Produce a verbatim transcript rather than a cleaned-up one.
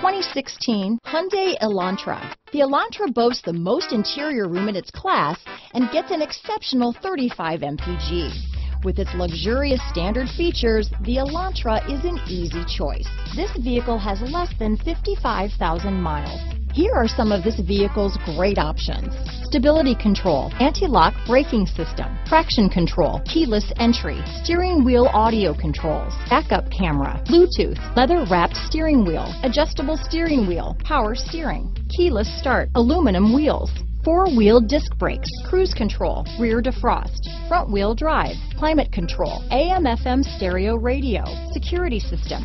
twenty sixteen Hyundai Elantra. The Elantra boasts the most interior room in its class and gets an exceptional thirty-five M P G. With its luxurious standard features, the Elantra is an easy choice. This vehicle has less than fifty-five thousand miles. Here are some of this vehicle's great options: stability control, anti-lock braking system, traction control, keyless entry, steering wheel audio controls, backup camera, Bluetooth, leather-wrapped steering wheel, adjustable steering wheel, power steering, keyless start, aluminum wheels, four-wheel disc brakes, cruise control, rear defrost, front-wheel drive, climate control, A M F M stereo radio, security system.